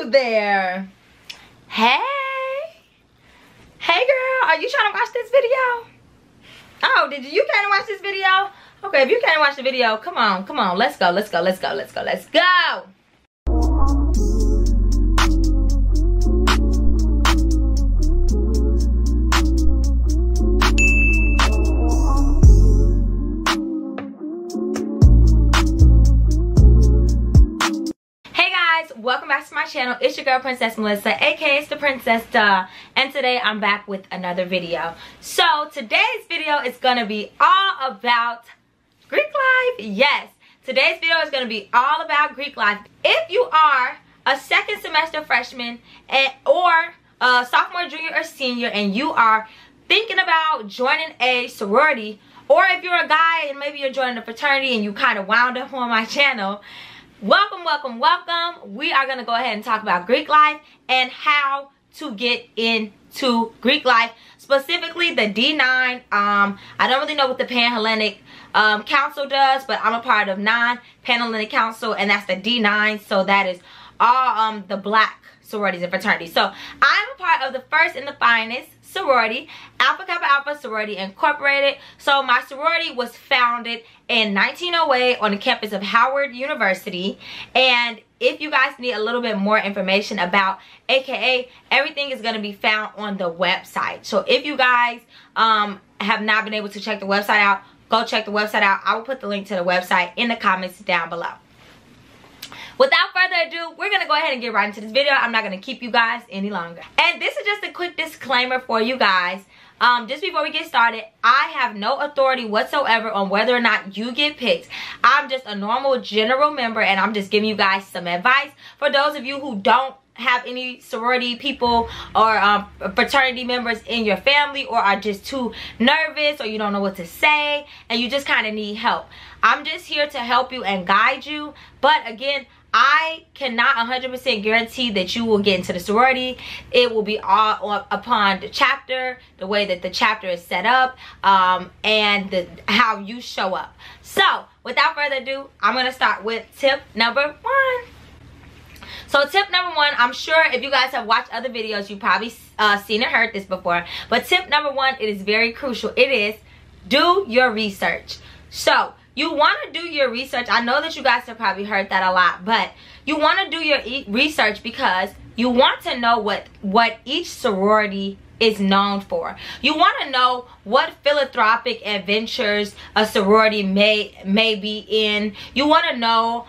you there. Hey girl, are you trying to watch this video? Oh, did you came to watch this video? Okay, if you came to watch the video, come on, let's go. Welcome back to my channel. It's your girl Princess Melissa, aka it's the Princess Duh, and today I'm back with another video. So today's video is gonna be all about Greek life. Yes, today's video is gonna be all about Greek life. If you are a second semester freshman or a sophomore, junior, or senior, and you are thinking about joining a sorority, or if you're a guy and maybe you're joining a fraternity and you kind of wound up on my channel, welcome. We are going to go ahead and talk about Greek life and how to get into Greek life, specifically the D9. I don't really know what the Panhellenic council does, but I'm a part of 9 Panhellenic council, and that's the D9. So that is all the black sororities and fraternities. So I'm a part of the first and the finest sorority, Alpha Kappa Alpha Sorority Incorporated. So my sorority was founded in 1908 on the campus of Howard University. And if you guys need a little bit more information about AKA, everything is going to be found on the website. So if you guys have not been able to check the website out, go check the website out. I will put the link to the website in the comments down below. Without further ado, we're going to go ahead and get right into this video. I'm not going to keep you guys any longer. And this is just a quick disclaimer for you guys. Just before we get started, I have no authority whatsoever on whether or not you get picked. I'm just a normal general member, and I'm just giving you guys some advice. For those of you who don't have any sorority people or fraternity members in your family, or are just too nervous, or you don't know what to say and you just kind of need help, I'm just here to help you and guide you. But again, I cannot 100% guarantee that you will get into the sorority. It will be all upon the chapter, the way that the chapter is set up, and how you show up. So without further ado, I'm going to start with tip number 1. So tip number 1, I'm sure if you guys have watched other videos, you've probably seen and heard this before. But tip number 1, it is very crucial. It is do your research. So you want to do your research. I know that you guys have probably heard that a lot, but you want to do your research because you want to know what each sorority is known for. You want to know what philanthropic adventures a sorority may be in. You want to know,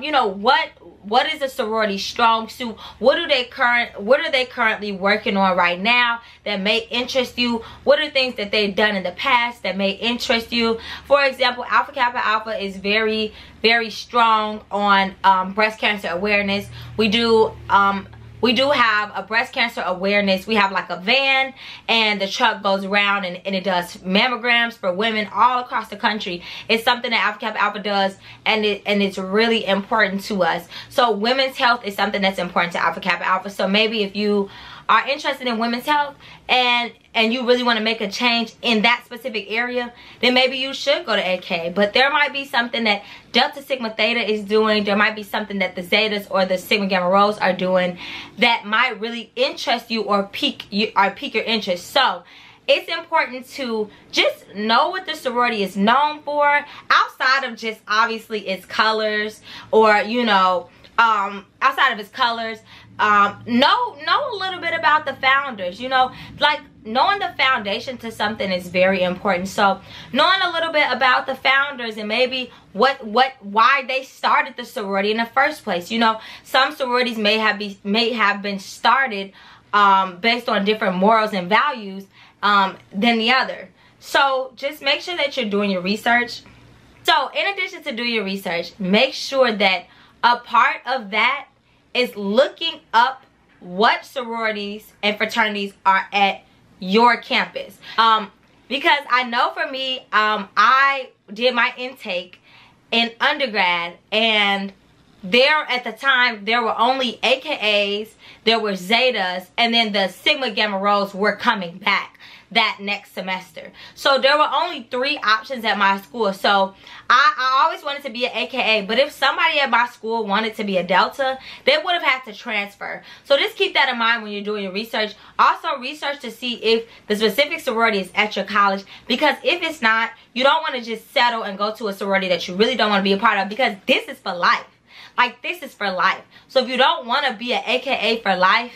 you know, what is a sorority strong suit? What are they currently working on right now that may interest you? What are things that they've done in the past that may interest you? For example, Alpha Kappa Alpha is very, very strong on breast cancer awareness. We do have a breast cancer awareness. We have like a van, and the truck goes around and it does mammograms for women all across the country. It's something that Alpha Kappa Alpha does, and it's really important to us. So women's health is something that's important to Alpha Kappa Alpha. So maybe if you are interested in women's health and you really want to make a change in that specific area, then maybe you should go to AK. But there might be something that Delta Sigma Theta is doing. There might be something that the Zetas or the Sigma Gamma Rho's are doing that might really interest you or pique your interest. So it's important to just know what the sorority is known for, outside of just obviously its colors, or you know, outside of its colors. Know a little bit about the founders. You know, like knowing the foundation to something is very important. So knowing a little bit about the founders and maybe why they started the sorority in the first place. You know, some sororities may have been started based on different morals and values than the other. So just make sure that you're doing your research. So in addition to doing your research, make sure that a part of that is looking up what sororities and fraternities are at your campus. Because I know for me, I did my intake in undergrad, and there at the time, there were only AKAs, there were Zetas, and then the Sigma Gamma Rho's were coming back that next semester. So there were only 3 options at my school. So I always wanted to be an AKA, but if somebody at my school wanted to be a Delta, they would have had to transfer. So just keep that in mind when you're doing your research. Also research to see if the specific sorority is at your college, because if it's not, you don't want to just settle and go to a sorority that you really don't want to be a part of, because this is for life. Like, this is for life. So if you don't want to be an AKA for life,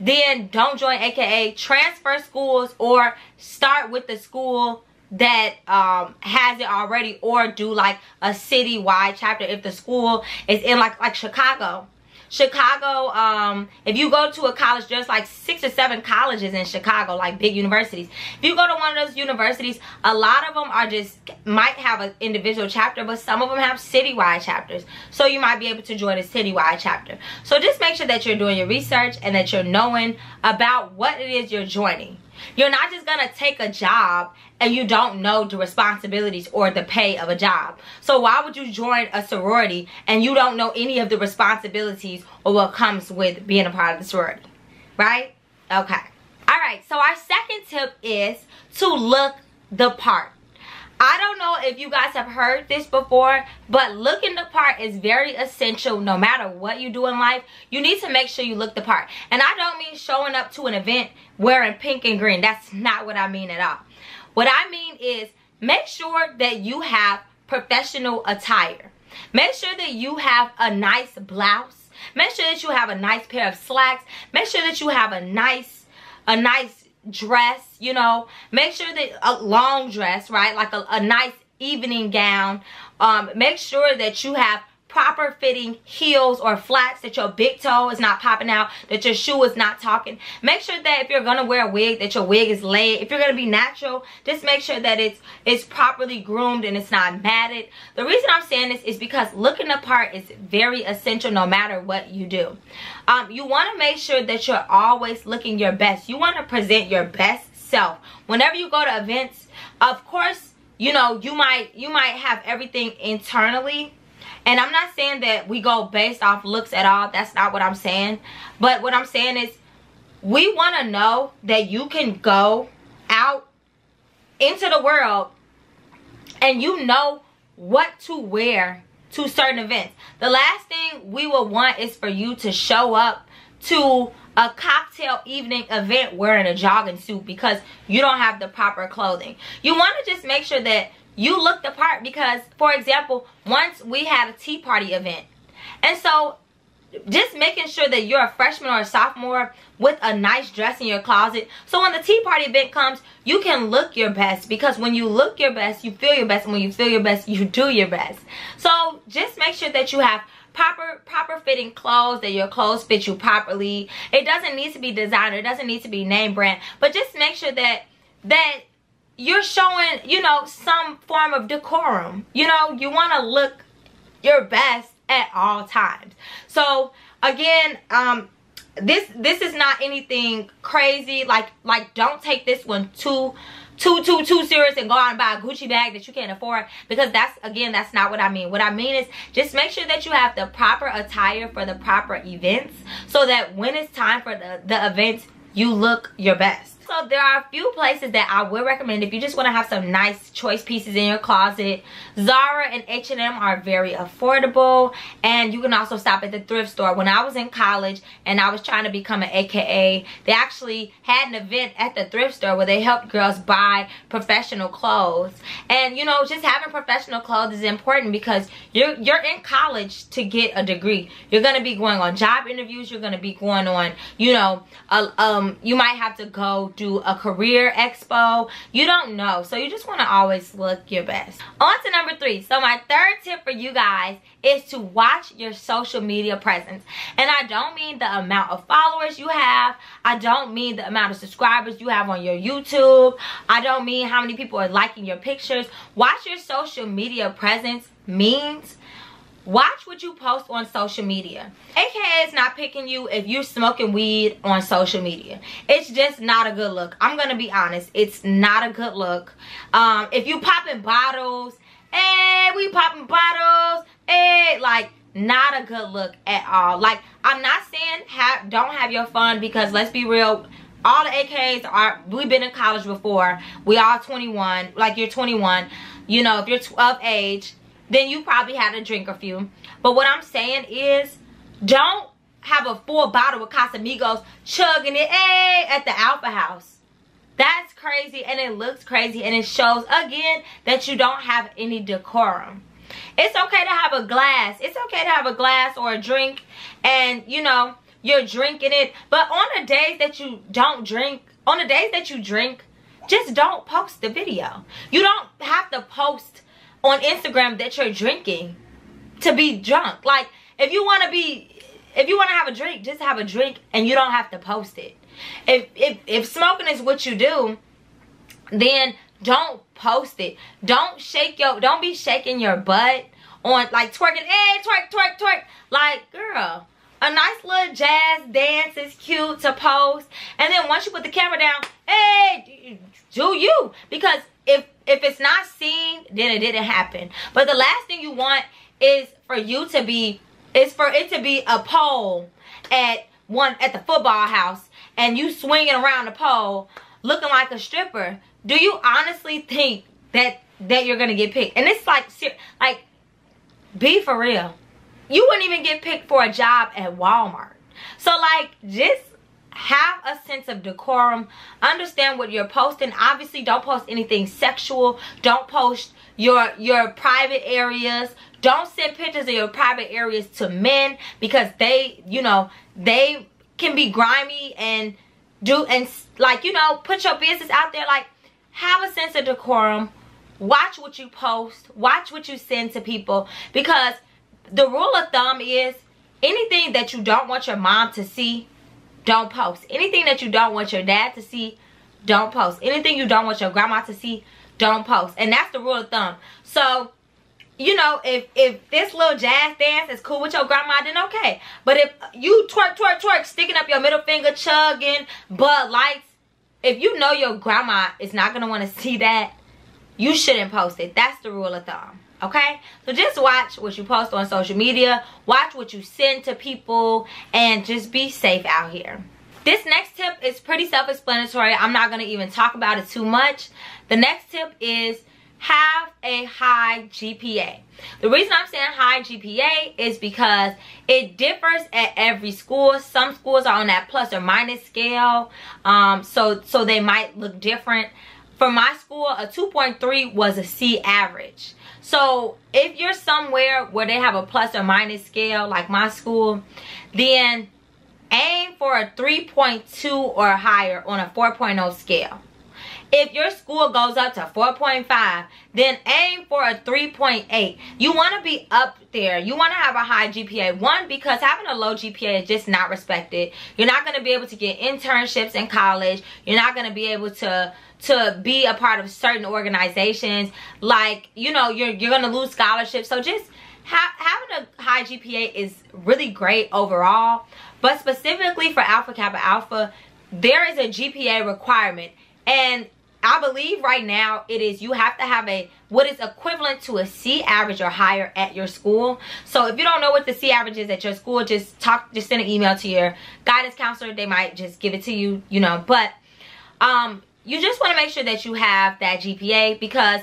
then don't join AKA, transfer schools, or start with the school that has it already, or do like a citywide chapter if the school is in like Chicago. Chicago, if you go to a college, there's like 6 or 7 colleges in Chicago, like big universities. If you go to one of those universities, a lot of them are just, might have an individual chapter, but some of them have citywide chapters. So you might be able to join a citywide chapter. So just make sure that you're doing your research and that you're knowing about what it is you're joining. You're not just gonna take a job and you don't know the responsibilities or the pay of a job. So why would you join a sorority and you don't know any of the responsibilities or what comes with being a part of the sorority, right? Okay. All right, so our second tip is to look the part. I don't know if you guys have heard this before, but looking the part is very essential no matter what you do in life. You need to make sure you look the part. And I don't mean showing up to an event wearing pink and green. That's not what I mean at all. What I mean is make sure that you have professional attire. Make sure that you have a nice blouse. Make sure that you have a nice pair of slacks. Make sure that you have a nice dress, you know, make sure that a long dress, right, like a nice evening gown. Make sure that you have proper fitting heels or flats, that your big toe is not popping out, that your shoe is not talking. Make sure that if you're gonna wear a wig, that your wig is laid. If you're gonna be natural, just make sure that it's properly groomed and it's not matted. The reason I'm saying this is because looking the part is very essential no matter what you do. You want to make sure that you're always looking your best. You want to present your best self whenever you go to events. Of course, you know, you might have everything internally. And I'm not saying that we go based off looks at all. That's not what I'm saying. But what I'm saying is we want to know that you can go out into the world and you know what to wear to certain events. The last thing we would want is for you to show up to a cocktail evening event wearing a jogging suit because you don't have the proper clothing. You want to just make sure that you look the part, because, for example, once we had a tea party event. And so just making sure that you're a freshman or a sophomore with a nice dress in your closet. So when the tea party event comes, you can look your best, because when you look your best, you feel your best. And when you feel your best, you do your best. So just make sure that you have proper fitting clothes, that your clothes fit you properly. It doesn't need to be designer. It doesn't need to be name brand. But just make sure that you're showing, you know, some form of decorum. You know, you want to look your best at all times. So again, this is not anything crazy. Like don't take this one too serious and go out and buy a Gucci bag that you can't afford, because that's not what I mean. What I mean is just make sure that you have the proper attire for the proper events, so that when it's time for the events, you look your best. So there are a few places that I would recommend if you just want to have some nice choice pieces in your closet. Zara and H&M are very affordable, and you can also stop at the thrift store. When I was in college and I was trying to become an AKA, they actually had an event at the thrift store where they helped girls buy professional clothes. And you know, just having professional clothes is important, because you're in college to get a degree. You're going to be going on job interviews. You're going to be going on, you know, you might have to go do a career expo. You don't know, so you just want to always look your best. On to number 3. So my third tip for you guys is to watch your social media presence. And I don't mean the amount of followers you have. I don't mean the amount of subscribers you have on your YouTube. I don't mean how many people are liking your pictures. Watch your social media presence means watch what you post on social media. AKA is not picking you if you're smoking weed on social media. It's just not a good look. I'm gonna be honest, it's not a good look. If you popping bottles, hey, we popping bottles, hey, like not a good look at all. Like, I'm not saying don't have your fun, because let's be real, all the AKs are, we've been in college before, we all 21, like you're 21, you know, if you're of age, then you probably had a drink or few. But what I'm saying is, don't have a full bottle of Casamigos chugging it at the Alpha House. That's crazy, and it looks crazy, and it shows again that you don't have any decorum. It's okay to have a glass. It's okay to have a glass or a drink, and you know, you're drinking it. But on the days that you don't drink, on the days that you drink, just don't post the video. You don't have to post on Instagram that you're drinking to be drunk. Like, if you want to have a drink, just have a drink, and you don't have to post it. If smoking is what you do, then don't post it. Don't be shaking your butt on, like, twerking, hey, twerk, twerk, twerk. Like, girl, a nice little jazz dance is cute to post. And then once you put the camera down, hey, do you. Because if it's not seen, then it didn't happen. But the last thing you want is for you to be, is for it to be a pole at the football house, and you swinging around the pole looking like a stripper. Do you honestly think that you're gonna get picked? And it's like, be for real. You wouldn't even get picked for a job at Walmart. So, like, just have a sense of decorum. Understand what you're posting. Obviously, don't post anything sexual. Don't post your private areas. Don't send pictures of your private areas to men, because they, you know, they can be grimy and put your business out there. Like, have a sense of decorum. Watch what you post. Watch what you send to people, because the rule of thumb is, anything that you don't want your mom to see, don't post. Anything that you don't want your dad to see, don't post. Anything you don't want your grandma to see, don't post. And that's the rule of thumb. So, you know, if this little jazz dance is cool with your grandma, then okay. But if you twerk, twerk, twerk, sticking up your middle finger, chugging Bud Lights, if you know your grandma is not going to want to see that, you shouldn't post it. That's the rule of thumb, okay? So just watch what you post on social media. Watch what you send to people, and just be safe out here. This next tip is pretty self-explanatory. I'm not going to even talk about it too much. The next tip is, have a high GPA. The reason I'm saying high GPA is because it differs at every school. Some schools are on that plus or minus scale, so they might look different. For my school, a 2.3 was a C average. So if you're somewhere where they have a plus or minus scale, like my school, then aim for a 3.2 or higher on a 4.0 scale. If your school goes up to 4.5, then aim for a 3.8. You want to be up there. You want to have a high GPA. One, because having a low GPA is just not respected. You're not going to be able to get internships in college. You're not going to be able to be a part of certain organizations. Like, you know, you're going to lose scholarships. So just having a high GPA is really great overall. But specifically for Alpha Kappa Alpha, there is a GPA requirement. And I believe right now it is, you have to have what is equivalent to a C average or higher at your school. So if you don't know what the C average is at your school, just send an email to your guidance counselor. They might just give it to you, you know. But you just want to make sure that you have that GPA, because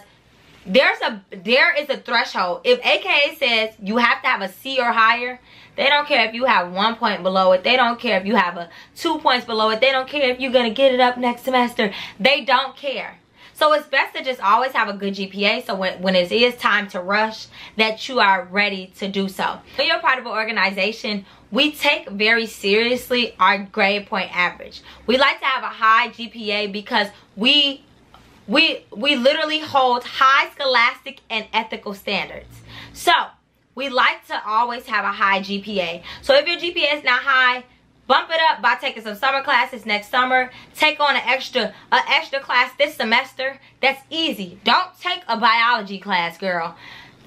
there is a threshold. If AKA says you have to have a C or higher, they don't care if you have 1 point below it. They don't care if you have 2 points below it. They don't care if you're going to get it up next semester. They don't care. So it's best to just always have a good GPA, so when it is time to rush, that you are ready to do so. When you're part of an organization, we take very seriously our grade point average. We like to have a high GPA because we literally hold high scholastic and ethical standards. So we like to always have a high GPA. So if your GPA is not high, bump it up by taking some summer classes next summer. Take on an extra class this semester. That's easy. Don't take a biology class, girl.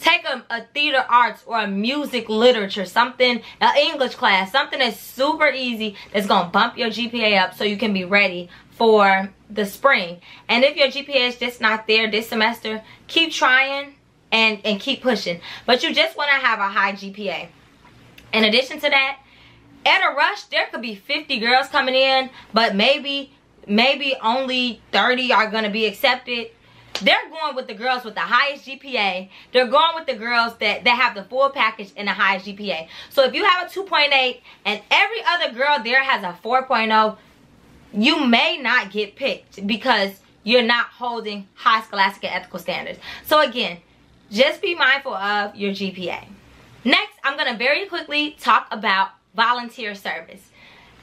Take a theater arts or a music literature, something, an English class, something that's super easy that's going to bump your GPA up so you can be ready for the spring. And if your GPA is just not there this semester, keep trying. And keep pushing. But you just want to have a high GPA. In addition to that, at a rush, there could be 50 girls coming in, but maybe only 30 are going to be accepted. They're going with the girls with the highest GPA. They're going with the girls that have the full package and the highest GPA. So if you have a 2.8 and every other girl there has a 4.0, you may not get picked because you're not holding high scholastic and ethical standards. So again, just be mindful of your GPA. Next, I'm going to very quickly talk about volunteer service.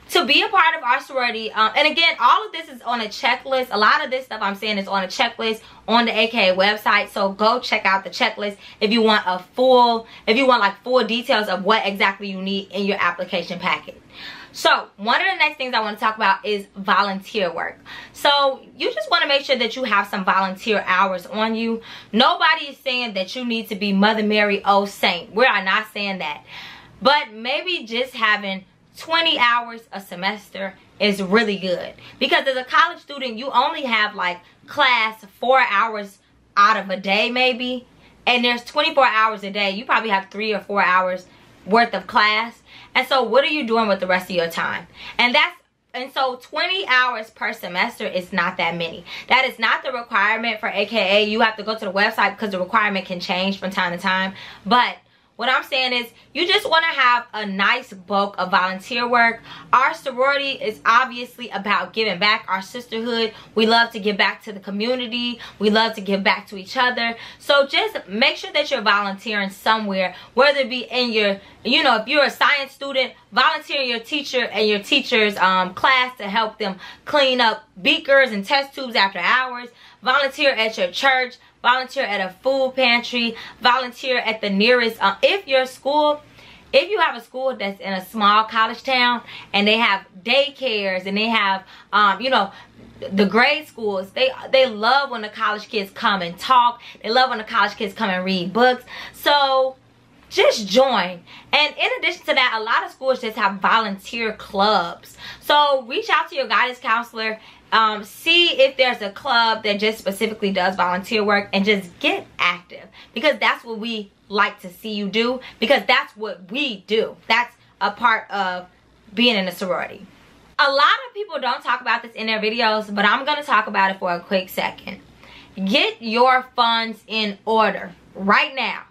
To be a part of our sorority, and again, all of this is on a checklist. A lot of this stuff I'm saying is on a checklist on the AKA website. So go check out the checklist if you want full details of what exactly you need in your application packet. So one of the next things I want to talk about is volunteer work. So you just want to make sure that you have some volunteer hours on you. Nobody is saying that you need to be Mother Mary, oh saint. We are not saying that. But maybe just having 20 hours a semester is really good, because as a college student you only have like class 4 hours out of a day maybe, and there's 24 hours a day. You probably have 3 or 4 hours worth of class, and so what are you doing with the rest of your time? And so 20 hours per semester is not that many. That is not the requirement for AKA. You have to go to the website because the requirement can change from time to time, but what I'm saying is you just want to have a nice bulk of volunteer work. Our sorority is obviously about giving back, our sisterhood. We love to give back to the community. We love to give back to each other. So just make sure that you're volunteering somewhere, whether it be in your, you know, if you're a science student, volunteer your teacher and your teacher's class to help them clean up beakers and test tubes after hours. Volunteer at your church. Volunteer at a food pantry. Volunteer at the nearest, if your school, if you have a school that's in a small college town and they have daycares and they have, you know, the grade schools, they love when the college kids come and talk. They love when the college kids come and read books. So just join. And in addition to that, a lot of schools just have volunteer clubs. So reach out to your guidance counselor. See if there's a club that just specifically does volunteer work, and just get active, because that's what we like to see you do, because that's what we do. That's a part of being in a sorority. A lot of people don't talk about this in their videos, but I'm going to talk about it for a quick second. Get your funds in order right now.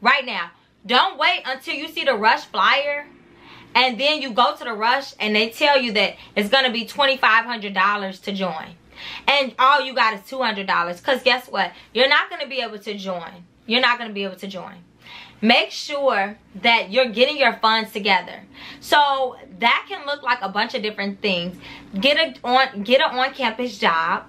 Right now. Don't wait until you see the rush flyer and then you go to the rush and they tell you that it's going to be $2,500 to join, and all you got is $200, because guess what? You're not going to be able to join. You're not going to be able to join. Make sure that you're getting your funds together. So that can look like a bunch of different things. Get an on-campus job.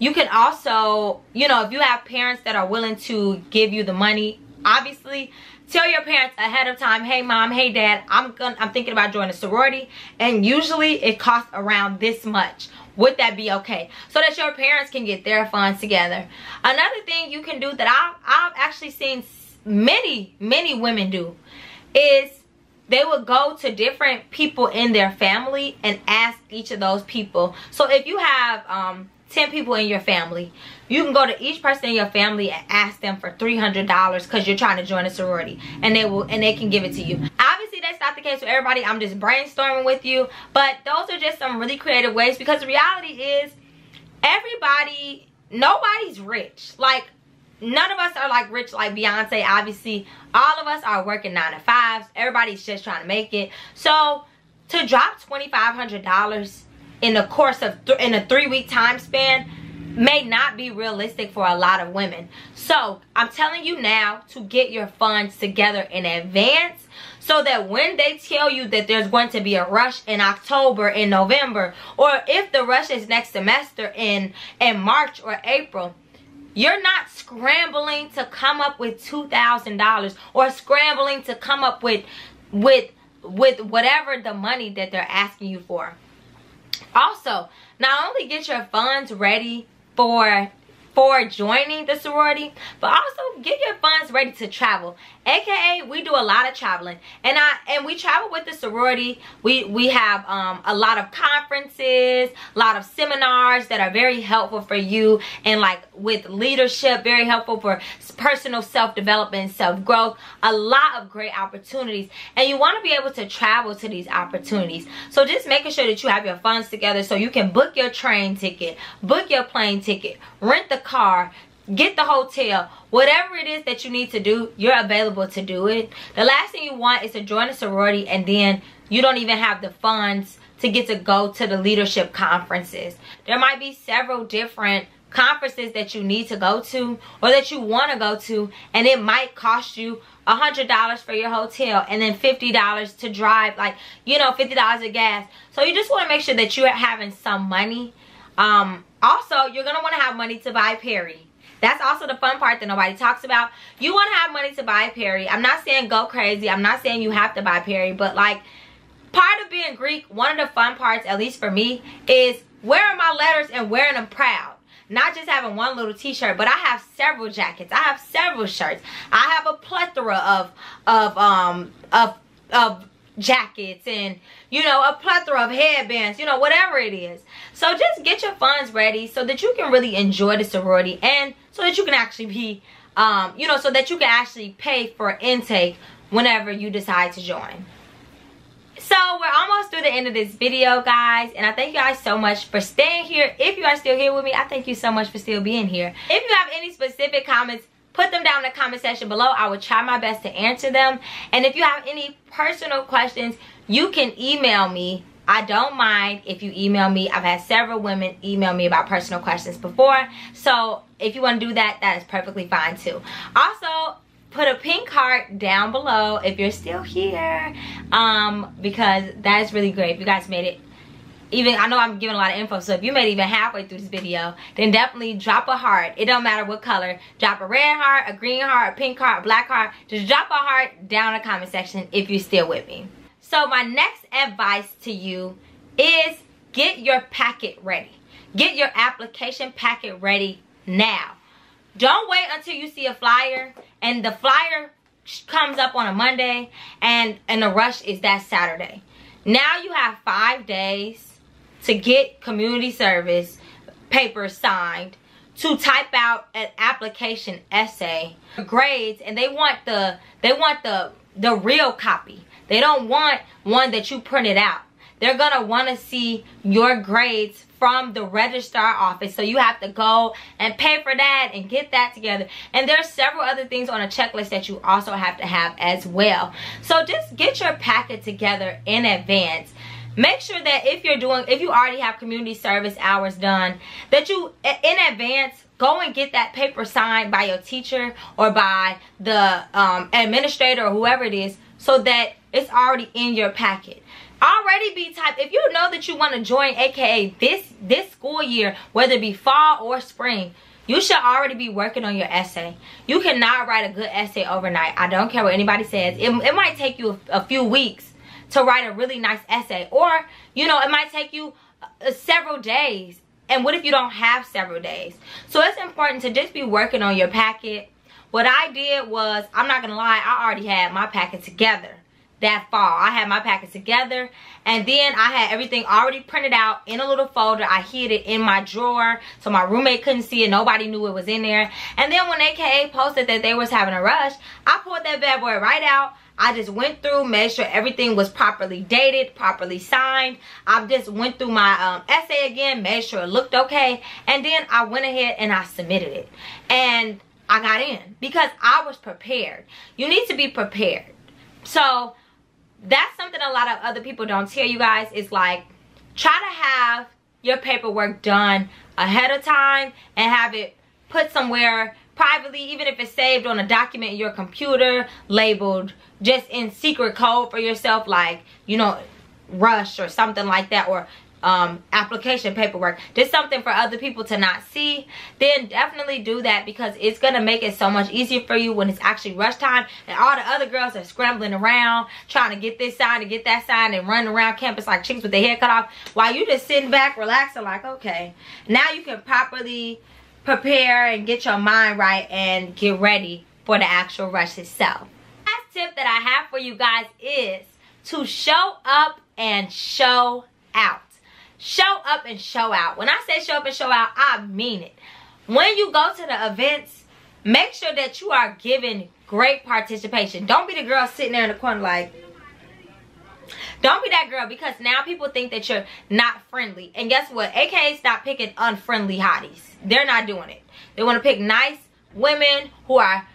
You can also, you know, if you have parents that are willing to give you the money, obviously, tell your parents ahead of time, hey mom, hey dad, I'm thinking about joining a sorority, and usually it costs around this much. Would that be okay? So that your parents can get their funds together. Another thing you can do that I've actually seen many women do is they will go to different people in their family and ask each of those people. So if you have 10 people in your family, you can go to each person in your family and ask them for $300 because you're trying to join a sorority, and they can give it to you. Obviously that's not the case for everybody. I'm just brainstorming with you, but those are just some really creative ways, because the reality is nobody's rich. Like, none of us are like rich like Beyonce. Obviously all of us are working 9-to-5s. Everybody's just trying to make it. So to drop $2,500 in the course of in a 3-week time span may not be realistic for a lot of women. So I'm telling you now to get your funds together in advance, so that when they tell you that there's going to be a rush in October, in November, or if the rush is next semester in March or April, you're not scrambling to come up with $2,000 or scrambling to come up with whatever the money that they're asking you for. Also, not only get your funds ready for joining the sorority, but also get your funds ready to travel. aka we do a lot of traveling, and we travel with the sorority. We have a lot of conferences, a lot of seminars that are very helpful for you, and like with leadership, very helpful for personal self-development, self-growth, a lot of great opportunities, and you want to be able to travel to these opportunities. So just making sure that you have your funds together so you can book your train ticket, book your plane ticket, rent the car, get the hotel, whatever it is that you need to do, you're available to do it. The last thing you want is to join a sorority and then you don't even have the funds to get to go to the leadership conferences. There might be several different conferences that you need to go to or that you want to go to, and it might cost you $100 for your hotel and then $50 to drive, like, you know, $50 of gas. So you just want to make sure that you're having some money. Also, you're going to want to have money to buy Perry. That's also the fun part that nobody talks about. You want to have money to buy Perry. I'm not saying go crazy. I'm not saying you have to buy Perry, but like, part of being Greek, one of the fun parts, at least for me, is wearing my letters and wearing them proud. Not just having one little t-shirt, but I have several jackets. I have several shirts. I have a plethora of jackets, and you know, a plethora of headbands, you know, whatever it is. So just get your funds ready so that you can really enjoy the sorority, and so that you can actually be you know, so that you can actually pay for intake whenever you decide to join. So we're almost through the end of this video, guys, and I thank you guys so much for staying here. If you are still here with me, I thank you so much for still being here. If you have any specific comments, put them down in the comment section below. I will try my best to answer them. And if you have any personal questions, you can email me. I don't mind if you email me. I've had several women email me about personal questions before. So if you want to do that, that is perfectly fine too. Also, put a pink heart down below if you're still here, because that is really great. If you guys made it, even, I know I'm giving a lot of info, so if you made it even halfway through this video, then definitely drop a heart. It don't matter what color. Drop a red heart, a green heart, a pink heart, a black heart. Just drop a heart down in the comment section if you're still with me. So my next advice to you is get your packet ready. Get your application packet ready now. Don't wait until you see a flyer and the flyer comes up on a Monday and the rush is that Saturday. Now you have 5 days to get community service papers signed, to type out an application essay, grades, and they want the real copy. They don't want one that you printed out. They're gonna want to see your grades from the registrar office, so you have to go and pay for that and get that together. And there's several other things on a checklist that you also have to have as well. So just get your packet together in advance. Make sure that if you already have community service hours done, that you in advance go and get that paper signed by your teacher or by the administrator or whoever it is, so that it's already in your packet. Already be typed. If you know that you want to join, aka this school year, whether it be fall or spring, you should already be working on your essay. You cannot write a good essay overnight. I don't care what anybody says. It might take you a few weeks to write a really nice essay, or you know, it might take you several days. And what if you don't have several days? So it's important to just be working on your packet. What I did was, I'm not gonna lie, I already had my packet together. That fall, I had my packet together, and then I had everything already printed out in a little folder. I hid it in my drawer so my roommate couldn't see it. Nobody knew it was in there. And then when AKA posted that they was having a rush, I pulled that bad boy right out. I just went through, made sure everything was properly dated, properly signed. I just went through my essay again, made sure it looked okay, and then I went ahead and I submitted it, and I got in because I was prepared. You need to be prepared. So that's something a lot of other people don't tell you guys. It's like, try to have your paperwork done ahead of time and have it put somewhere privately, even if it's saved on a document in your computer, labeled just in secret code for yourself, like, you know, rush or something like that, or application paperwork, just something for other people to not see. Then definitely do that, because it's gonna make it so much easier for you when it's actually rush time and all the other girls are scrambling around trying to get this signed and get that signed and running around campus like chicks with their hair cut off, while you just sitting back relaxing like, okay, now you can properly prepare and get your mind right and get ready for the actual rush itself. tip that I have for you guys is to show up and show out. Show up and show out. When I say show up and show out, I mean it. When you go to the events, make sure that you are giving great participation. Don't be the girl sitting there in the corner like, don't be that girl, because now people think that you're not friendly. And guess what? AKA stop picking unfriendly hotties. They're not doing it. They want to pick nice women who are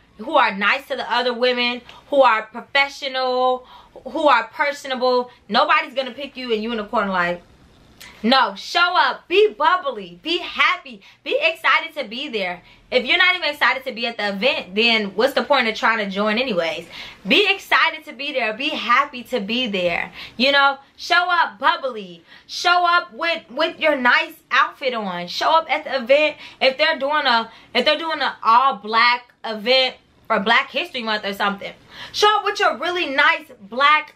nice to the other women, who are professional, who are personable. Nobody's going to pick you and you in the corner like, no. Show up. Be bubbly. Be happy. Be excited to be there. If you're not even excited to be at the event, then what's the point of trying to join anyways? Be excited to be there. Be happy to be there. You know, show up bubbly. Show up with your nice outfit on. Show up at the event. If they're doing an all black event for Black History Month or something, show up with your really nice black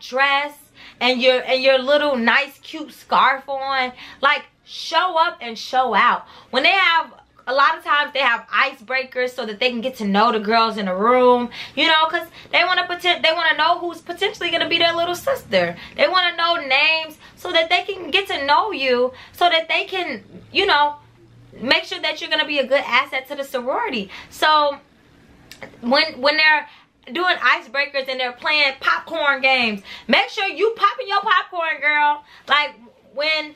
dress and your little nice cute scarf on. Like, show up and show out. When they have, a lot of times they have icebreakers so that they can get to know the girls in the room, you know, because they want to know who's potentially going to be their little sister. They want to know names so that they can get to know you, so that they can, you know, make sure that you're going to be a good asset to the sorority. So when they're doing icebreakers and they're playing popcorn games, make sure you popping your popcorn, girl. Like, when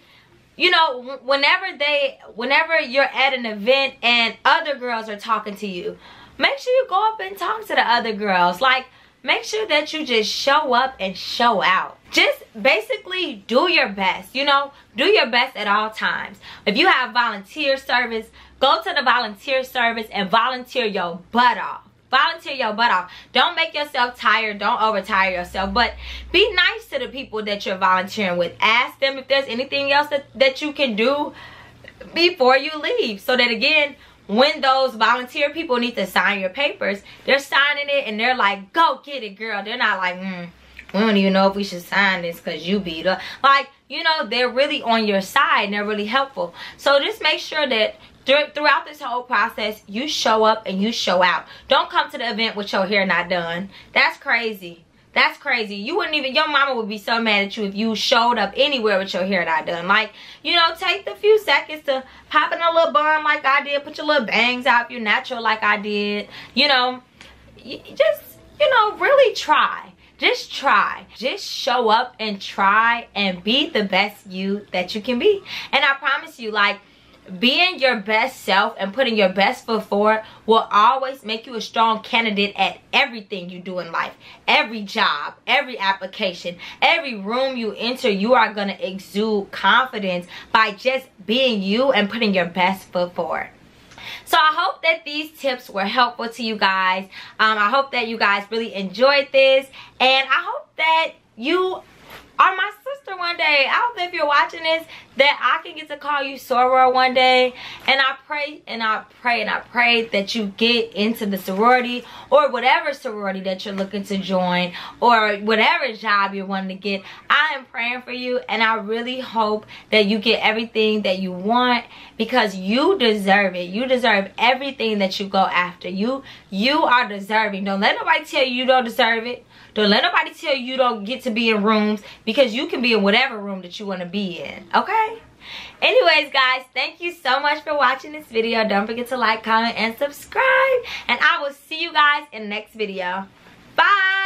you know, whenever you're at an event and other girls are talking to you, make sure you go up and talk to the other girls. Like, make sure that you just show up and show out. Just basically do your best, you know, do your best at all times. If you have volunteer service, go to the volunteer service and volunteer your butt off. Volunteer your butt off. Don't make yourself tired. Don't overtire yourself. But be nice to the people that you're volunteering with. Ask them if there's anything else that you can do before you leave. So that, again, when those volunteer people need to sign your papers, they're signing it and they're like, go get it, girl. They're not like, we don't even know if we should sign this because you beat up. Like, you know, they're really on your side and they're really helpful. So just make sure that throughout this whole process, you show up and you show out. Don't come to the event with your hair not done. That's crazy. That's crazy. You wouldn't even, your mama would be so mad at you if you showed up anywhere with your hair not done. Like, you know, take the few seconds to pop in a little bun like I did. Put your little bangs out if you're natural like I did. You know, just, you know, really try. Just try. Just show up and try and be the best you that you can be. And I promise you, like, being your best self and putting your best foot forward will always make you a strong candidate at everything you do in life. Every job, every application, every room you enter, you are going to exude confidence by just being you and putting your best foot forward. So I hope that these tips were helpful to you guys. I hope that you guys really enjoyed this. And I hope that you are my sister one day. I hope that if you're watching this, that I can get to call you soror one day. And I pray and I pray and I pray that you get into the sorority or whatever sorority that you're looking to join or whatever job you're wanting to get. I am praying for you, and I really hope that you get everything that you want, because you deserve it. You deserve everything that you go after. You are deserving. Don't let nobody tell you you don't deserve it. Don't let nobody tell you you don't get to be in rooms, because you can be in whatever room that you want to be in, okay? Anyways, guys, thank you so much for watching this video. Don't forget to like, comment, and subscribe. And I will see you guys in the next video. Bye!